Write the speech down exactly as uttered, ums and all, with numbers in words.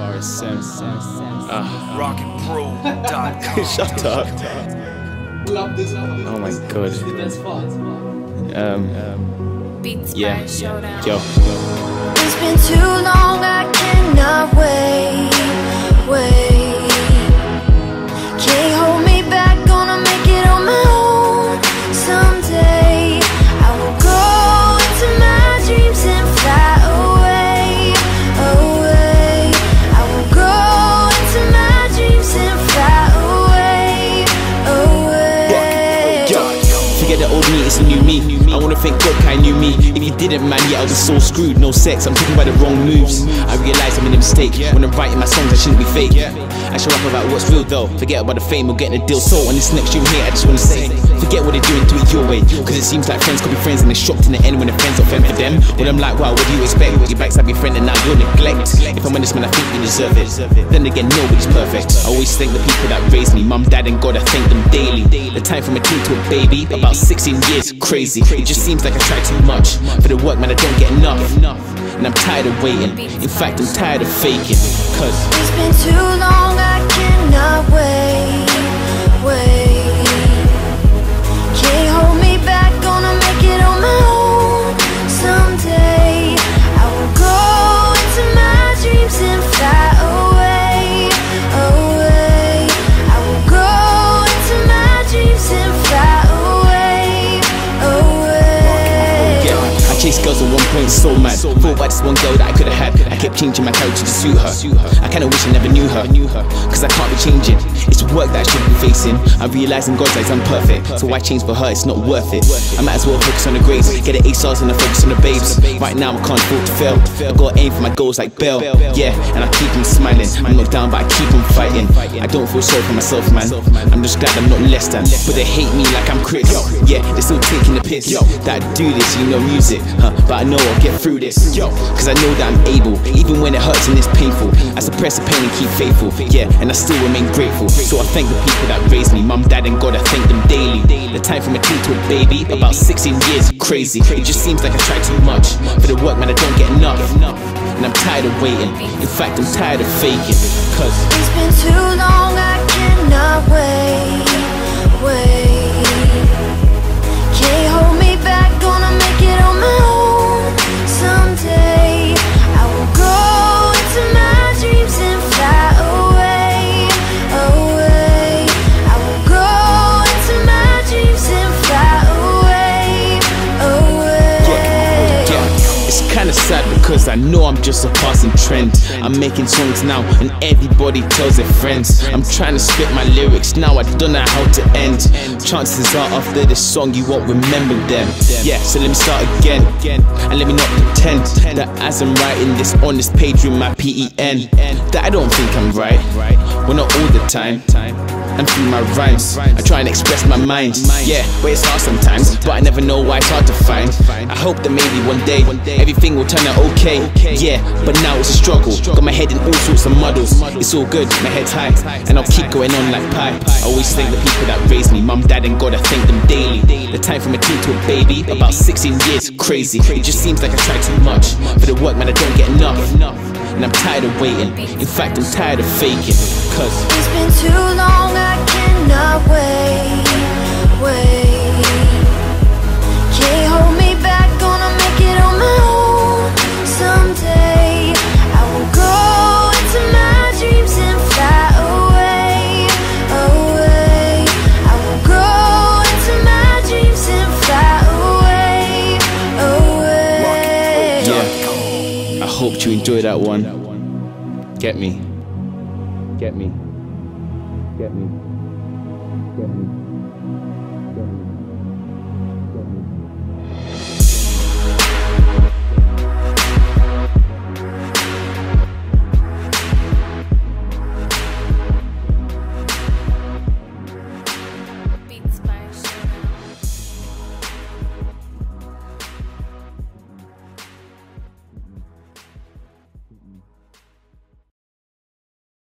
far as Sims. Uh, rock and pro dot com. Shut up. Love this, love this. Oh my god. This is the best part. Um, um, Beats yeah. Showdown. Yo. It's been too long, I cannot wait. Wait. Can't hold me back, gonna make it on my own someday. I will go to my dreams and fly away, away. I will go to my dreams and fly away, away. Forget the old me, it's a new me. I wanna think what kind knew me. If you didn't, man, yeah, I was so screwed. No sex, I'm thinking about the wrong moves. I realize I'm in a mistake. When I'm writing my songs, I shouldn't be fake. I show up about what's real though. Forget about the fame or getting a deal. So on this next year here, I just wanna say, forget what they're doing, do it your way. Cause it seems like friends could be friends and they're shocked in the end when the friends are fend for them. Well, I'm like, wow, what do you expect? You backstab your friend and now you'll neglect. If I'm honest, man, I think you deserve it. Then again, nobody's perfect. I always thank the people that raised me. Mum, dad and God, I thank them daily. The time from a teen to a baby, about sixteen years, crazy. It just seems like I try too much. For the work, man, I don't get enough. And I'm tired of waiting, in fact I'm tired of faking. Cause it's been too long, I cannot wait, wait. Can't hold me back, gonna make it on my own someday. I will go into my dreams and fly away, away. I will go into my dreams and fly away, away. Yeah, I chase girls at one point so mad. Thought about this one girl that I could've had. I kept changing my character to suit her. I kinda wish I never knew her, cause I can't be changing. It's work that I shouldn't be facing. I'm realising God's eyes I'm perfect, so why change for her, it's not worth it. I might as well focus on the grades, get an A stars and I focus on the babes. Right now I can't afford to fail, I gotta aim for my goals like Bell. Yeah, and I keep on smiling. I'm knocked down but I keep on fighting. I don't feel sorry for myself, man, I'm just glad I'm not less than. But they hate me like I'm Chris. Yeah, they're still taking the piss. That I do this, you know music, huh? But I know I'll get through this, yo, cause I know that I'm able. Even when it hurts and it's painful, I suppress the pain and keep faithful. Yeah, and I still remain grateful. So I thank the people that raised me. Mum, dad and God, I thank them daily. The time from a teen to a baby, about sixteen years, crazy. It just seems like I try too much. For the work, man, I don't get enough. And I'm tired of waiting, in fact I'm tired of faking. Cause it's been too long, I cannot wait, wait. Can't hold me back, gonna make it on my own someday. I will go into my dreams and fly away, away. I will go into my dreams and fly away, away. Yeah, it's kinda sad because I know I'm just a passing trend. I'm making songs now and everybody tells their friends. I'm trying to spit my lyrics now, I don't know how to end. Chances are after this song you won't remember them. Yeah, so let me start again, and let me not pretend that as I'm writing this on this page with my pen, that I don't think I'm right. Well, not all the time, and through my rhymes I try and express my mind. Yeah, but it's hard sometimes, but I never know why it's hard to find. I hope that maybe one day everything will turn out okay. Yeah, but now it's a struggle, got my head in all sorts of muddles. It's all good, my head's high, and I'll keep going on like pie. I always thank the people that raised me. Mum, dad and God, I thank them daily. The time from a teen to a baby, about sixteen years, crazy. It just seems like I try too much. For the work, man, I don't get enough. And I'm tired of waiting, in fact I'm tired of faking. Cause it's been too long, I cannot wait, wait. Can't hold me back, gonna make it on my own someday. I will go into my dreams and fly away, away. I will go into my dreams and fly away, away. Yeah, I hope you enjoy that one. Get me, get me. Get me. Get me. Get me.